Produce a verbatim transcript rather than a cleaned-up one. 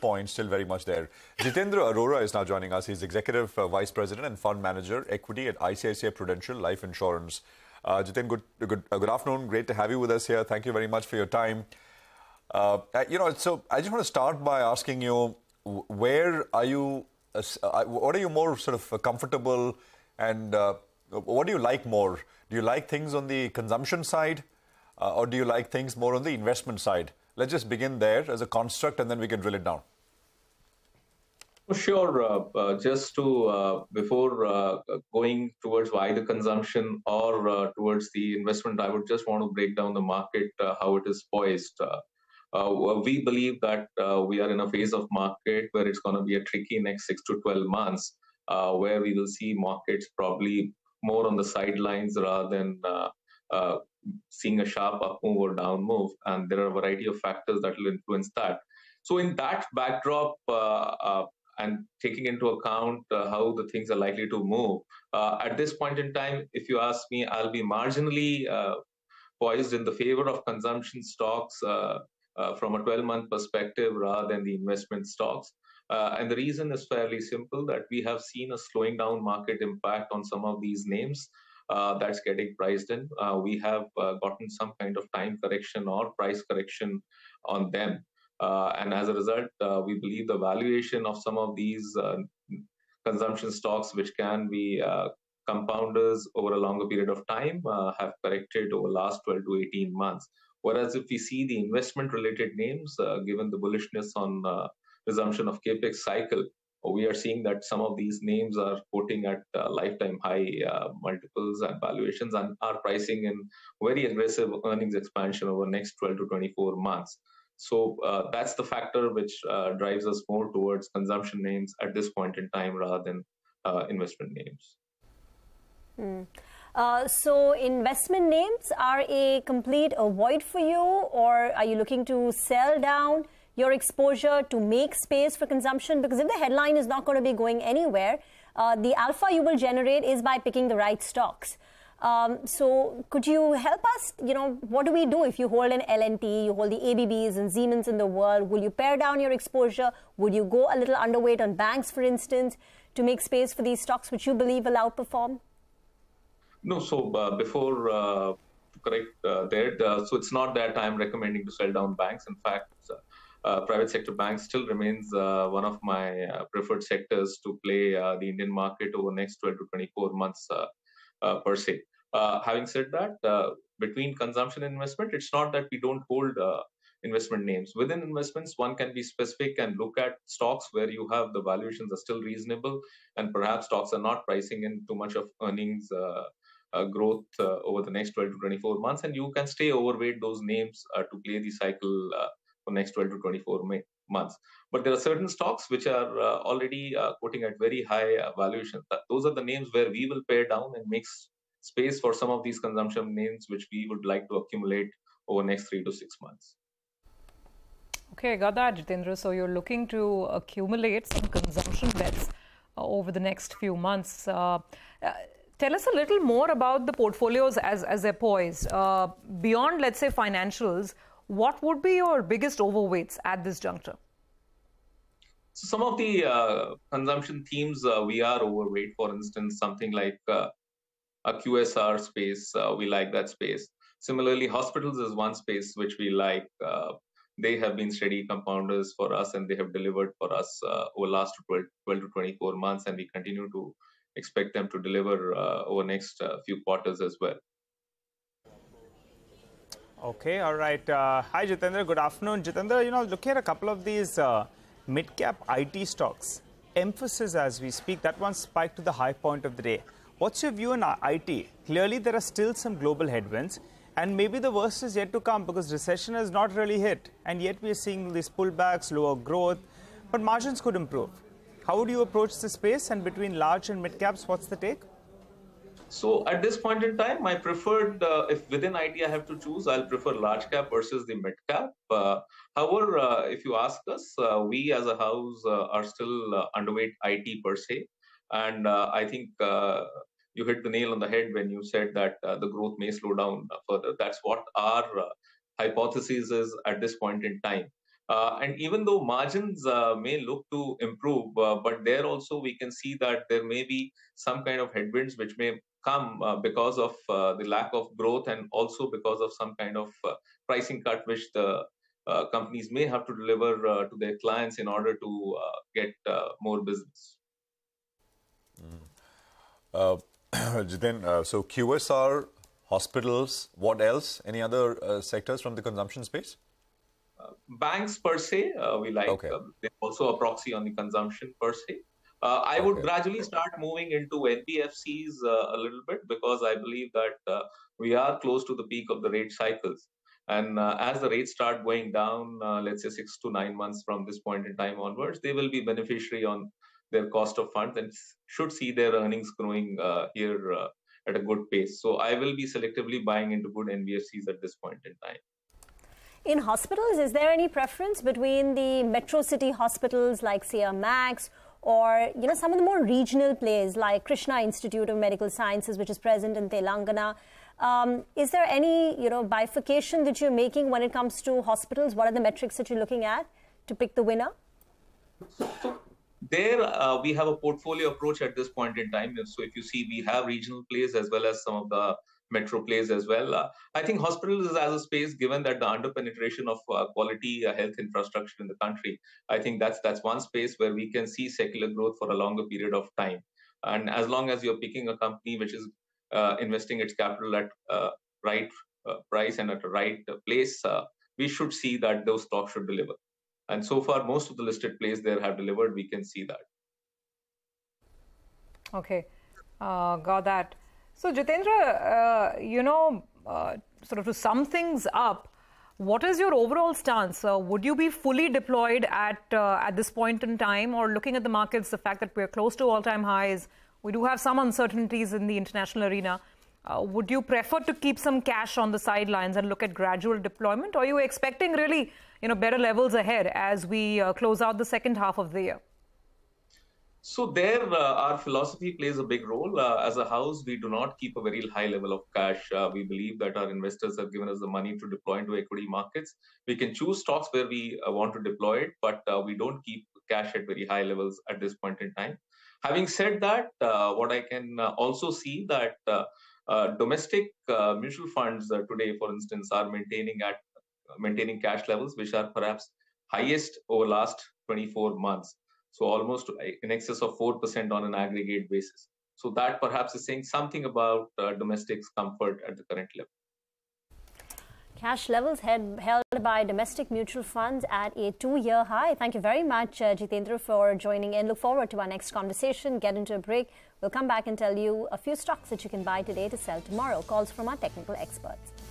point still very much there. Jitendra Arora is now joining us. He's Executive uh, Vice President and Fund Manager, Equity at I C I C I Prudential Life Insurance. Uh, Jitendra, good, good, uh, good afternoon. Great to have you with us here. Thank you very much for your time. Uh, you know, so I just want to start by asking you, where are you, uh, what are you more sort of comfortable and uh, what do you like more? Do you like things on the consumption side uh, or do you like things more on the investment side? Let's just begin there as a construct and then we can drill it down. Sure. Uh, uh, just to, uh, before uh, going towards either consumption or uh, towards the investment, I would just want to break down the market, uh, how it is poised. Uh, Uh, we believe that uh, we are in a phase of market where it's going to be a tricky next six to twelve months, uh, where we will see markets probably more on the sidelines rather than uh, uh, seeing a sharp up move or down move. And there are a variety of factors that will influence that. So in that backdrop, uh, uh, and taking into account uh, how the things are likely to move, uh, at this point in time, if you ask me, I'll be marginally uh, poised in the favor of consumption stocks, uh, Uh, from a twelve month perspective rather than the investment stocks. Uh, and the reason is fairly simple, that we have seen a slowing down market impact on some of these names uh, that's getting priced in. Uh, we have uh, gotten some kind of time correction or price correction on them. Uh, and as a result, uh, we believe the valuation of some of these uh, consumption stocks, which can be uh, compounders over a longer period of time, uh, have corrected over the last twelve to eighteen months. Whereas if we see the investment-related names, uh, given the bullishness on uh, resumption of CAPEX cycle, we are seeing that some of these names are quoting at uh, lifetime high uh, multiples and valuations and are pricing in very aggressive earnings expansion over the next twelve to twenty-four months. So uh, that's the factor which uh, drives us more towards consumption names at this point in time rather than uh, investment names. Mm. Uh, so investment names are a complete avoid for you, or are you looking to sell down your exposure to make space for consumption? Because if the headline is not going to be going anywhere, uh, the alpha you will generate is by picking the right stocks. Um, so could you help us, you know, what do we do if you hold an L and T, you hold the A B Bs and Siemens in the world? Will you pare down your exposure? Would you go a little underweight on banks, for instance, to make space for these stocks which you believe will outperform? No, so uh, before uh, correct uh, there, uh, so it's not that I'm recommending to sell down banks. In fact, uh, private sector banks still remains uh, one of my uh, preferred sectors to play uh, the Indian market over the next twelve to twenty-four months uh, uh, per se. Uh, having said that, uh, between consumption and investment, it's not that we don't hold uh, investment names. Within investments, one can be specific and look at stocks where you have the valuations are still reasonable and perhaps stocks are not pricing in too much of earnings Uh, Uh, growth uh, over the next twelve to twenty-four months, and you can stay overweight those names uh, to play the cycle uh, for next twelve to twenty-four months. But there are certain stocks which are uh, already uh, quoting at very high uh, valuation. Those are the names where we will pare down and make space for some of these consumption names which we would like to accumulate over the next three to six months. Okay, I got that, Jitendra. So you're looking to accumulate some consumption bets uh, over the next few months. Uh, uh, Tell us a little more about the portfolios as, as they're poised. Uh, beyond, let's say, financials, what would be your biggest overweights at this juncture? So some of the uh, consumption themes uh, we are overweight. For instance, something like uh, a Q S R space, uh, we like that space. Similarly, hospitals is one space which we like. Uh, they have been steady compounders for us and they have delivered for us uh, over the last twelve to twenty-four months, and we continue to expect them to deliver uh, over next uh, few quarters as well. Okay, all right. Uh, hi, Jitendra. Good afternoon. Jitendra, you know, looking at a couple of these uh, mid-cap I T stocks, Emphasis as we speak, that one spiked to the high point of the day. What's your view on I T? Clearly, there are still some global headwinds, and maybe the worst is yet to come because recession has not really hit, and yet we are seeing these pullbacks, lower growth, but margins could improve. How would you approach the space, and between large and mid-caps, what's the take? So at this point in time, my preferred, uh, if within I T I have to choose, I'll prefer large cap versus the mid-cap. Uh, however, uh, if you ask us, uh, we as a house uh, are still uh, underweight I T per se. And uh, I think uh, you hit the nail on the head when you said that uh, the growth may slow down further. That's what our uh, hypothesis is at this point in time. Uh, and even though margins uh, may look to improve, uh, but there also we can see that there may be some kind of headwinds which may come uh, because of uh, the lack of growth, and also because of some kind of uh, pricing cut which the uh, companies may have to deliver uh, to their clients in order to uh, get uh, more business. Mm. Uh, Jiten, uh, so Q S R, hospitals, what else? Any other uh, sectors from the consumption space? Uh, banks per se, uh, we like, okay. um, they're also a proxy on the consumption per se. Uh, I okay. would gradually start moving into N B F Cs uh, a little bit, because I believe that uh, we are close to the peak of the rate cycles. And uh, as the rates start going down, uh, let's say six to nine months from this point in time onwards, they will be beneficiary on their cost of funds and should see their earnings growing uh, here uh, at a good pace. So I will be selectively buying into good N B F Cs at this point in time. In hospitals, is there any preference between the metro city hospitals like C R Max, or, you know, some of the more regional plays like Krishna Institute of Medical Sciences, which is present in Telangana? Um, is there any, you know, bifurcation that you're making when it comes to hospitals? What are the metrics that you're looking at to pick the winner? There, uh, we have a portfolio approach at this point in time. So if you see, we have regional plays as well as some of the metro plays as well. Uh, I think hospitals is as a space, given that the under-penetration of uh, quality uh, health infrastructure in the country, I think that's that's one space where we can see secular growth for a longer period of time. And as long as you're picking a company which is uh, investing its capital at uh, right uh, price and at the right place, uh, we should see that those stocks should deliver. And so far, most of the listed plays there have delivered. We can see that. Okay, uh, got that. So, Jitendra, uh, you know, uh, sort of to sum things up, what is your overall stance? Uh, would you be fully deployed at uh, at this point in time, or looking at the markets, the fact that we're close to all-time highs, we do have some uncertainties in the international arena, uh, would you prefer to keep some cash on the sidelines and look at gradual deployment, or are you expecting really, you know, better levels ahead as we uh, close out the second half of the year? So there, uh, our philosophy plays a big role. Uh, as a house, we do not keep a very high level of cash. Uh, we believe that our investors have given us the money to deploy into equity markets. We can choose stocks where we uh, want to deploy it, but uh, we don't keep cash at very high levels at this point in time. Having said that, uh, what I can uh, also see that uh, uh, domestic uh, mutual funds uh, today, for instance, are maintaining at uh, maintaining cash levels, which are perhaps highest over last twenty-four months. So almost in excess of four percent on an aggregate basis. So that perhaps is saying something about uh, domestic's comfort at the current level. Cash levels held by domestic mutual funds at a two-year high. Thank you very much, uh, Jitendra, for joining in. Look forward to our next conversation. Get into a break. We'll come back and tell you a few stocks that you can buy today to sell tomorrow. Calls from our technical experts.